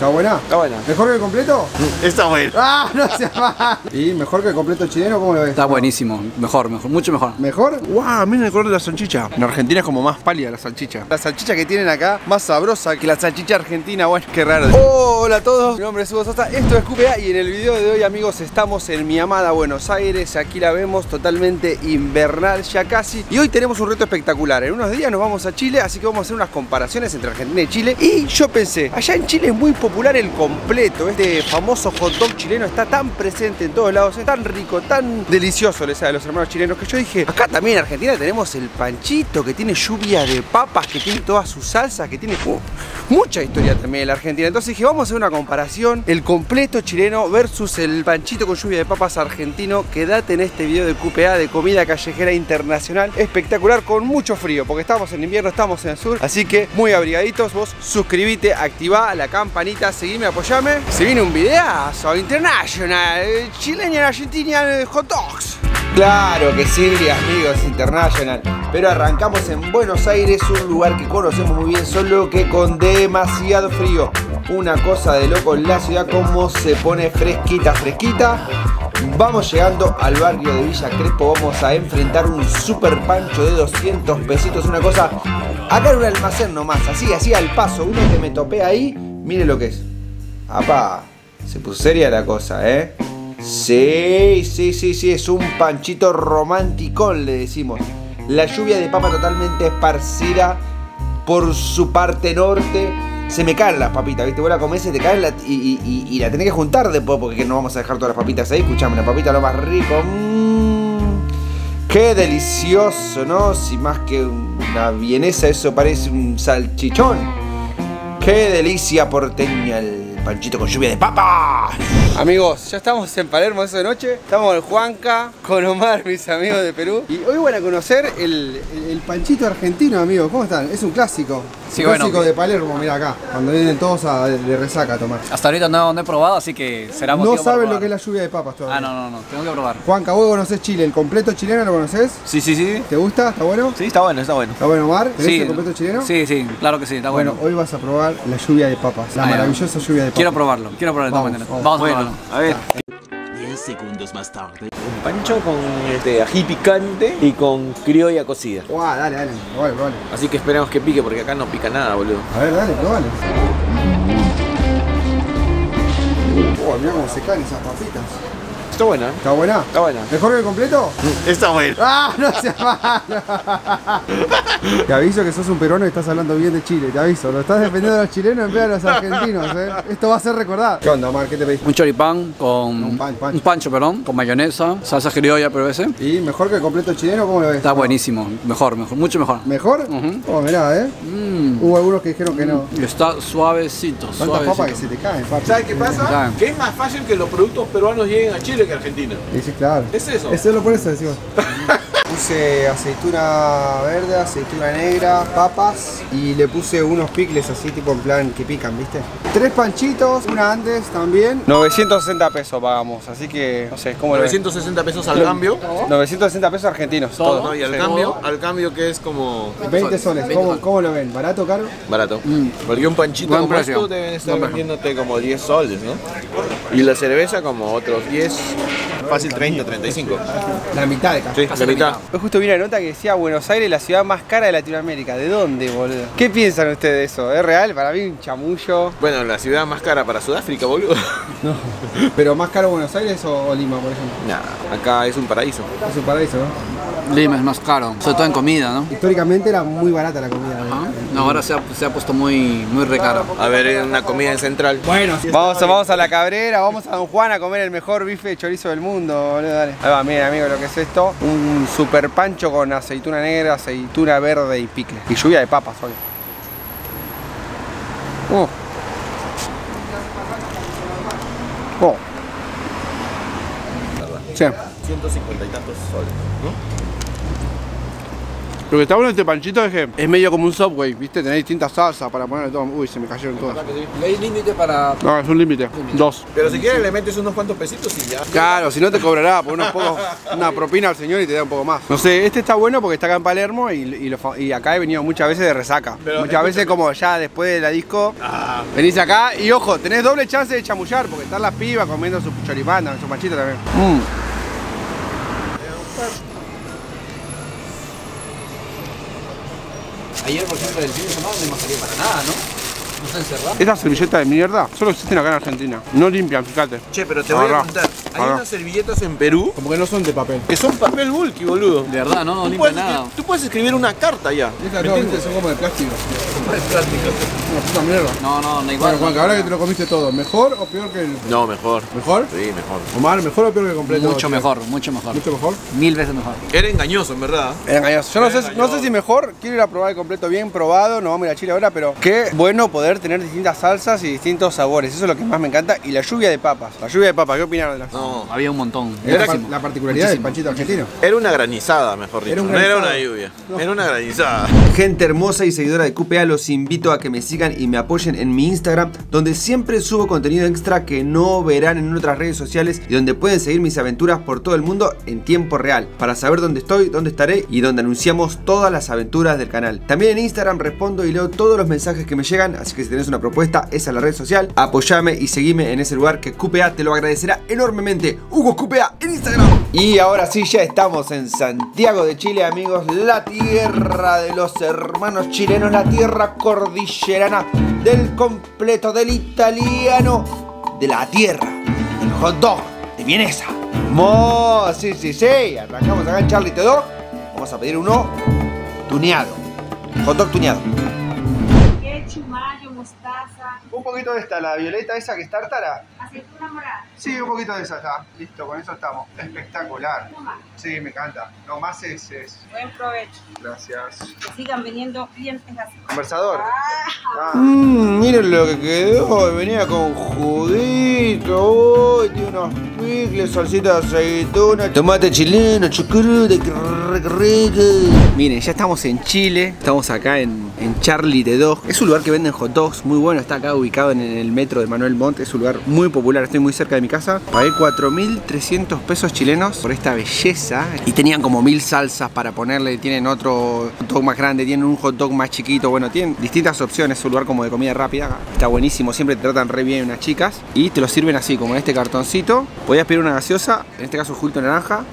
¿Está buena? Está buena. ¿Mejor que el completo? Está buena. ¡Ah! No se va. ¿Y mejor que el completo chileno? ¿Cómo lo ves? Está buenísimo. Mejor, mucho mejor. ¿Mejor? ¡Wow! Miren el color de la salchicha. En Argentina es como más pálida la salchicha. La salchicha que tienen acá, más sabrosa que la salchicha argentina. Bueno, qué raro. Oh, hola a todos. Mi nombre es Hugo Sosa. Esto es QPA y en el video de hoy, amigos, estamos en mi amada Buenos Aires. Aquí la vemos totalmente invernal ya casi. Y hoy tenemos un reto espectacular. En unos días nos vamos a Chile, así que vamos a hacer unas comparaciones entre Argentina y Chile. Y yo pensé, allá en Chile es muy popular el completo, este famoso hot dog chileno está tan presente en todos lados, es tan rico, tan delicioso, les sabe a los hermanos chilenos, que yo dije, acá también en Argentina tenemos el panchito, que tiene lluvia de papas, que tiene todas sus salsas, que tiene mucha historia también en la Argentina. Entonces dije, vamos a hacer una comparación, el completo chileno versus el panchito con lluvia de papas argentino. Quédate en este video de QPA, de comida callejera internacional, espectacular, con mucho frío, porque estamos en invierno, estamos en el sur, así que muy abrigaditos. Vos suscribite, activá la campanita, seguime, apoyame. Se viene un videazo internacional, Chilean Argentinian hot dogs. Claro que sí, amigos, internacional. Pero arrancamos en Buenos Aires, un lugar que conocemos muy bien, solo que con demasiado frío. Una cosa de loco en la ciudad, como se pone fresquita, fresquita. Vamos llegando al barrio de Villa Crespo, vamos a enfrentar un super pancho de 200 pesitos, una cosa... Acá en un almacén nomás, así al paso, uno que me topé ahí, mire lo que es. ¡Apá! Se puso seria la cosa, ¿eh? Sí, es un panchito romanticón, le decimos. La lluvia de papa totalmente esparcida por su parte norte. Se me caen las papitas, ¿viste? Vos la comés, se te caen y la tenés que juntar después, porque no vamos a dejar todas las papitas ahí. Escuchame, la papita lo más rico. ¡Qué delicioso!, ¿no? Si más que una vienesa, eso parece un salchichón. ¡Qué delicia porteña el panchito con lluvia de papa! Amigos, ya estamos en Palermo eso de noche. Estamos con Juanca, con Omar, mis amigos de Perú. Y hoy van a conocer el panchito argentino, amigos. ¿Cómo están? Es un clásico. Sí, un clásico de Palermo, mirá acá. Cuando vienen todos de resaca a tomar. Hasta ahorita no he probado, así que será motivo para probar. No saben lo que es la lluvia de papas todavía. Ah, no, tengo que probar. Juanca, ¿vos conocés Chile? ¿El completo chileno lo conocés? Sí. ¿Te gusta? ¿Está bueno? Sí, está bueno. ¿Está bueno, Omar? ¿Tenés el completo chileno? Sí, claro que sí, está bueno. Bueno, hoy vas a probar la lluvia de papas, la maravillosa lluvia de papas. Quiero probarlo, vamos a ver. A ver. 10 segundos más tarde. Un pancho con ají picante y con criolla cocida. Guau, dale, vale. Así que esperemos que pique porque acá no pica nada, boludo. A ver, dale, probale. Oh, mirá cómo se caen esas papitas. Está buena. ¿Está buena? Está buena. ¿Mejor que el completo? Está buena. ¡Ah! No se va. Te aviso que sos un peruano y estás hablando bien de Chile. Te aviso, lo estás defendiendo a los chilenos en vez de a los argentinos, ¿eh? Esto va a ser recordado. ¿Qué onda, Omar? ¿Qué te pedís? Un choripán con... Un pancho, con mayonesa, salsa criolla, pero ese. ¿Y mejor que el completo chileno? ¿Cómo lo ves? Está buenísimo. Mejor, mucho mejor. ¿Mejor? Oh, mirá, ¿eh? Hubo algunos que dijeron que no. Y está suavecito. ¿Cuántas papas que se te caen, papi? ¿Sabes qué pasa? Que es más fácil que los productos peruanos lleguen a Chile que a Argentina. Sí, claro. Es eso. Es solo por eso, decimos. Puse aceituna verde, aceituna negra, papas y le puse unos picles así tipo en plan que pican, ¿viste? 3 panchitos, una Andes también. 960 pesos pagamos, así que no sé, ¿cómo lo ves? 960 pesos al cambio. 960 pesos argentinos. Todo, ¿no? Y al cambio que es como... 20 soles. 20 soles. ¿Cómo lo ven? ¿Barato, caro? Barato. Porque un panchito como esto deben estar vendiéndote como 10 soles, ¿no? Y la cerveza como otros 10, fácil 30, 35. La mitad de casi. Sí, la mitad. Pues justo vi una nota que decía Buenos Aires, la ciudad más cara de Latinoamérica. ¿De dónde, boludo? ¿Qué piensan ustedes de eso? ¿Es real? Para mí un chamullo. Bueno, la ciudad más cara para Sudáfrica, boludo. No. ¿Pero más caro Buenos Aires o Lima, por ejemplo? Nah, acá es un paraíso. Es un paraíso, ¿no? Lima es más caro, sobre todo en comida, ¿no? Históricamente era muy barata la comida. No, ahora se ha puesto muy recaro. A ver, una comida en Central. Bueno, vamos a la Cabrera, vamos a Don Juan a comer el mejor bife de chorizo del mundo, boludo, dale. Ahí va, miren, amigos, lo que es esto. Un super pancho con aceituna negra, aceituna verde y picle. Y lluvia de papas, hoy. Sí. 150 y tantos soles, ¿no? Lo que está bueno de este panchito es que es medio como un Subway, ¿viste? Tenés distintas salsas para ponerle todo. Uy, se me cayeron todas. ¿No hay límite para...? No, es un límite. Dos. Pero si quieres le metes unos cuantos pesitos y ya. Claro, si no te cobrará por unos pocos, una propina al señor y te da un poco más. No sé, este está bueno porque está acá en Palermo y acá he venido muchas veces de resaca. Pero muchas veces como ya después de la disco, venís acá y ojo, tenés doble chance de chamullar porque están las pibas comiendo su choripanda, su panchito también. Ayer, por ejemplo, el fin de semana no salía para nada, ¿no? No se encerraron. Estas servilletas de mierda solo existen acá en Argentina. No limpian, fíjate. Che, pero te voy a preguntar. Hay unas servilletas en Perú como que no son de papel. Que son papel bulky, boludo. De verdad, no limpian nada. Tú puedes escribir una carta ya. Estas son como de plástico. Es plástico. Una puta mierda. No igual. Bueno, Juanca, ahora que te lo comiste todo, ¿mejor o peor que el...? No, mejor. ¿Mejor? Sí, mejor. Omar, ¿mejor o peor que el completo? Mucho mejor, mucho mejor. ¿Mucho mejor? 1000 veces mejor. Era engañoso, en verdad. Era engañoso. Yo no sé si mejor. Quiero ir a probar el completo bien probado. No vamos a ir a Chile ahora, pero qué bueno poder tener distintas salsas y distintos sabores. Eso es lo que más me encanta. Y la lluvia de papas. La lluvia de papas, ¿qué opinaron de las? No, había un montón. Era la particularidad del panchito argentino. Era una granizada, mejor dicho. No era una lluvia, era una granizada. Gente hermosa y seguidora de QPA, los invito a que me sigan y me apoyen en mi Instagram, donde siempre subo contenido extra que no verán en otras redes sociales y donde pueden seguir mis aventuras por todo el mundo en tiempo real, para saber dónde estoy, dónde estaré y donde anunciamos todas las aventuras del canal. También en Instagram respondo y leo todos los mensajes que me llegan, así que si tenés una propuesta, esa es la red social, apoyame y seguime en ese lugar que QPA te lo agradecerá enormemente. Hugo QPA en Instagram. Y ahora sí, ya estamos en Santiago de Chile, amigos. La tierra de los hermanos chilenos, la tierra cordillerana, del completo, del italiano, de la tierra del hot dog, de vienesa. Sí, arrancamos acá en Charly Tedog. Vamos a pedir uno tuneado, hot dog tuneado. Ketchup, mayo, mostaza. Un poquito de esta, la violeta esa que es tártara. Aceituna morada. Sí, un poquito de esa está. Listo, con eso estamos. Espectacular. Sí, me encanta. Lo más es. Buen provecho. Gracias. Que sigan viniendo clientes así. Conversador. Miren lo que quedó. Venía con juguito. Tiene unos picles, salsita de aceituna. Tomate chileno, chucrute, que rico. Miren, ya estamos en Chile. Estamos acá en Charly Tedog. Es un lugar que venden hot dogs muy bueno. Está acá ubicado en el metro de Manuel Montt. Es un lugar muy popular, estoy muy cerca de mi casa. Pagué 4.300 pesos chilenos por esta belleza y tenían como 1000 salsas para ponerle. Tienen otro hot dog más grande, tienen un hot dog más chiquito. Bueno, tienen distintas opciones. Es un lugar como de comida rápida, está buenísimo. Siempre te tratan re bien unas chicas y te lo sirven así, como en este cartoncito. Podías pedir una gaseosa, en este caso juguito de naranja.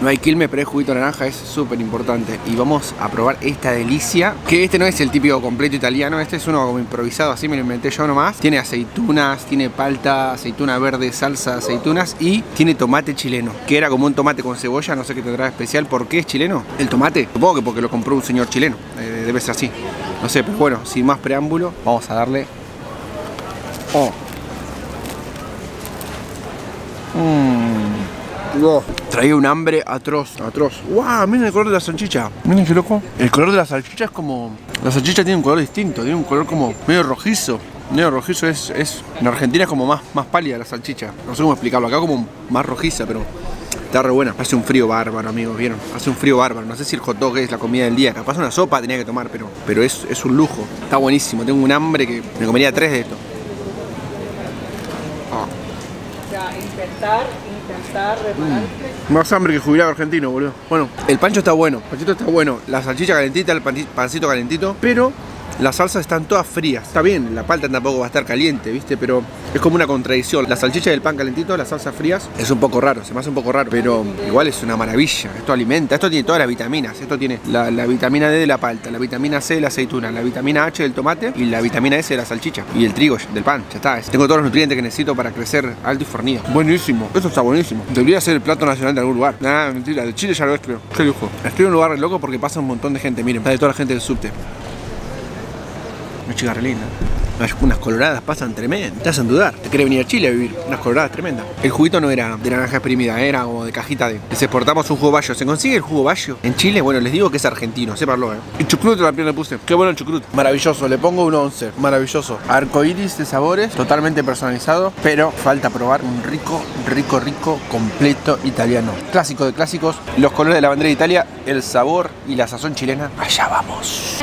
No hay quilmes, pero el juguito de naranja es súper importante. Y vamos a probar esta delicia. Que este no es el típico completo italiano. Este es uno como improvisado, así me lo inventé yo nomás. Tiene aceitunas, tiene palta, aceituna verde, salsa de aceitunas. Y tiene tomate chileno, que era como un tomate con cebolla. No sé qué tendrá especial. ¿Por qué es chileno el tomate? Supongo que porque lo compró un señor chileno. Debe ser así. No sé, pero bueno, sin más preámbulo, vamos a darle. Traía un hambre atroz. ¡Wow! Miren el color de la salchicha. Miren qué loco. El color de la salchicha es como... La salchicha tiene un color distinto. Tiene un color como medio rojizo. Medio rojizo es... En Argentina es como más pálida la salchicha. No sé cómo explicarlo. Acá como más rojiza, pero... Está re buena. Hace un frío bárbaro, amigos, ¿vieron? Hace un frío bárbaro. No sé si el hot dog es la comida del día. Capaz una sopa tenía que tomar, pero es un lujo. Está buenísimo. Tengo un hambre que... Me comería 3 de esto. Intentar reparar. Más hambre que jubilado argentino, boludo. Bueno, el pancho está bueno, el panchito está bueno. La salchicha calentita, el pancito calentito. Pero las salsas están todas frías. Está bien, la palta tampoco va a estar caliente, ¿viste? Pero es como una contradicción. La salchicha y el pan calentito, las salsas frías. Es un poco raro, se me hace un poco raro. Pero igual es una maravilla. Esto alimenta, esto tiene todas las vitaminas. Esto tiene la vitamina D de la palta, la vitamina C de la aceituna, la vitamina H del tomate y la vitamina S de la salchicha. Y el trigo del pan, ya está. Tengo todos los nutrientes que necesito para crecer alto y fornido. Buenísimo, eso está buenísimo. Debería ser el plato nacional de algún lugar. Nah, mentira, de Chile ya lo es, creo. Qué lujo. Estoy en un lugar loco porque pasa un montón de gente. Miren, está de toda la gente del subte. Una chica re linda. unas coloradas pasan tremendas, te hacen dudar. Te quiere venir a Chile a vivir, unas coloradas tremendas. El juguito no era de naranja exprimida, era como de cajita de... Les exportamos un jugo bayo. ¿Se consigue el jugo bayo en Chile? Bueno, les digo que es argentino, sépanlo, Y chucrut también le puse. Qué bueno el chucrut. Maravilloso, le pongo un 11. Maravilloso. Arcoiris de sabores, totalmente personalizado, pero falta probar un rico, completo italiano. Clásico de clásicos, los colores de la bandera de Italia, el sabor y la sazón chilena. Allá vamos.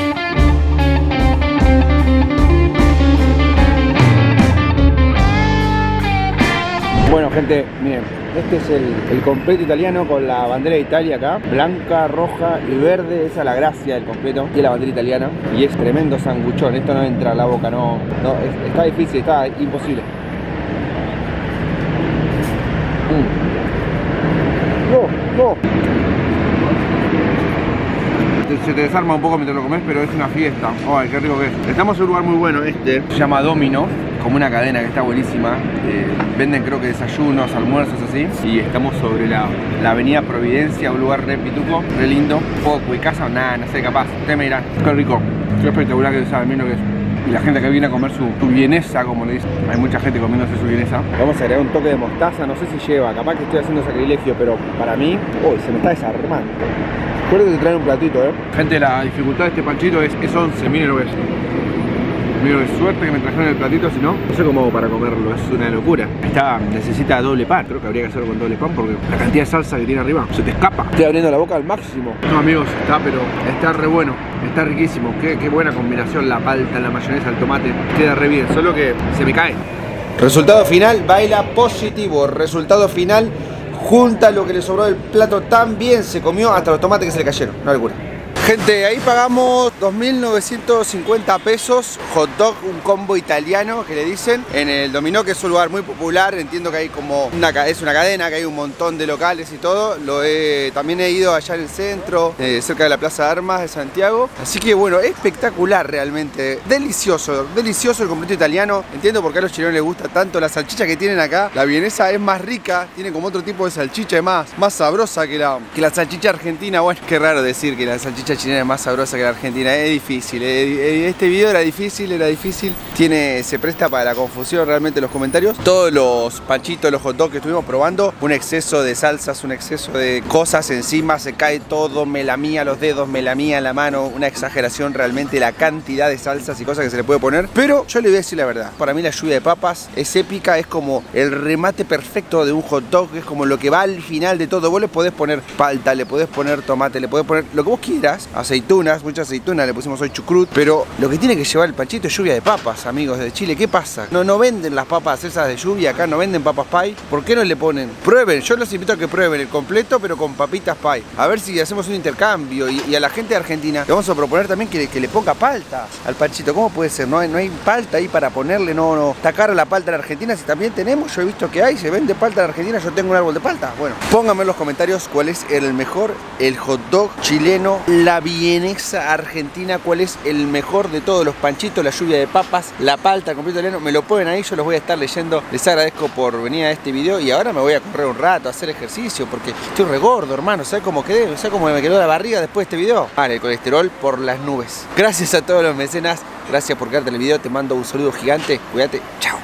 Bueno, gente, miren, este es el completo italiano con la bandera de Italia acá, blanca, roja y verde, esa es la gracia del completo, y es la bandera italiana, y es tremendo sanguchón, esto no entra a la boca, no está difícil, está imposible. Se te desarma un poco mientras lo comes, pero es una fiesta. Ay, qué rico que es. Estamos en un lugar muy bueno, este se llama Domino, como una cadena que está buenísima. Venden creo que desayunos, almuerzos, así. Y estamos sobre la avenida Providencia, un lugar re pituco, re lindo. Poco y casa o nada, no sé, capaz. Ustedes me dirán, qué rico, qué espectacular, que saben bien lo que es. Y la gente que viene a comer su vienesa, como le dicen, hay mucha gente comiéndose su vienesa. Vamos a agregar un toque de mostaza, no sé si lleva, capaz que estoy haciendo sacrilegio, pero para mí, uy, se me está desarmando. Recuerden que traen un platito, Gente, la dificultad de este panchito es 11, miren lo que es. Miren, es suerte que me trajeron el platito, si no, no sé cómo hago para comerlo, es una locura. Esta necesita doble pan, creo que habría que hacerlo con doble pan porque la cantidad de salsa que tiene arriba se te escapa. Estoy abriendo la boca al máximo. No, amigos, está re bueno, está riquísimo. Qué buena combinación, la palta, la mayonesa, el tomate, queda re bien, solo que se me cae. Resultado final, baila positivo, resultado final... Junta lo que le sobró del plato, tan bien se comió, hasta los tomates que se le cayeron, una locura. Gente, ahí pagamos 2.950 pesos, hot dog, un combo italiano que le dicen, en el Dominó, que es un lugar muy popular. Entiendo que hay como es una cadena, que hay un montón de locales y todo. También he ido allá en el centro, cerca de la Plaza de Armas de Santiago. Así que bueno, espectacular realmente, delicioso, delicioso el completo italiano. Entiendo por qué a los chilenos les gusta tanto la salchicha que tienen acá. La vienesa es más rica, tiene como otro tipo de salchicha, más sabrosa que la salchicha argentina. Bueno, qué raro decir que la salchicha chilena es más sabrosa que la argentina, es difícil. Este video era difícil, se presta para la confusión realmente en los comentarios. Todos los panchitos, los hot dogs que estuvimos probando, un exceso de salsas, un exceso de cosas encima, se cae todo, me lamía los dedos, me lamía la mano, una exageración realmente la cantidad de salsas y cosas que se le puede poner. Pero yo le voy a decir la verdad, para mí la lluvia de papas es épica, es como el remate perfecto de un hot dog, es como lo que va al final de todo. Vos le podés poner palta, le podés poner tomate, le podés poner lo que vos quieras, aceitunas, muchas aceitunas, le pusimos hoy chucrut, pero lo que tiene que llevar el panchito es lluvia de papas, amigos de Chile. ¿Qué pasa? No venden las papas esas de lluvia, acá no venden papas pie. ¿Por qué no le ponen? Prueben, yo los invito a que prueben el completo, pero con papitas pie. A ver si hacemos un intercambio y a la gente de Argentina le vamos a proponer también que le ponga palta al panchito. ¿Cómo puede ser? No hay palta ahí para ponerle, no está cara la palta en Argentina, si también tenemos, yo he visto que hay, se vende palta en Argentina, yo tengo un árbol de palta. Bueno, pónganme en los comentarios cuál es el mejor, el hot dog chileno, la vienesa argentina, cuál es el mejor de todos los panchitos, la lluvia de papas, la palta, el completo italiano. Me lo ponen ahí, yo los voy a estar leyendo. Les agradezco por venir a este video y ahora me voy a correr un rato, a hacer ejercicio, porque estoy regordo, hermano. ¿Sabes cómo quedé? ¿Sabes cómo me quedó la barriga después de este video? Vale, el colesterol por las nubes. Gracias a todos los mecenas, gracias por quedarte en el video, te mando un saludo gigante, cuídate, chao.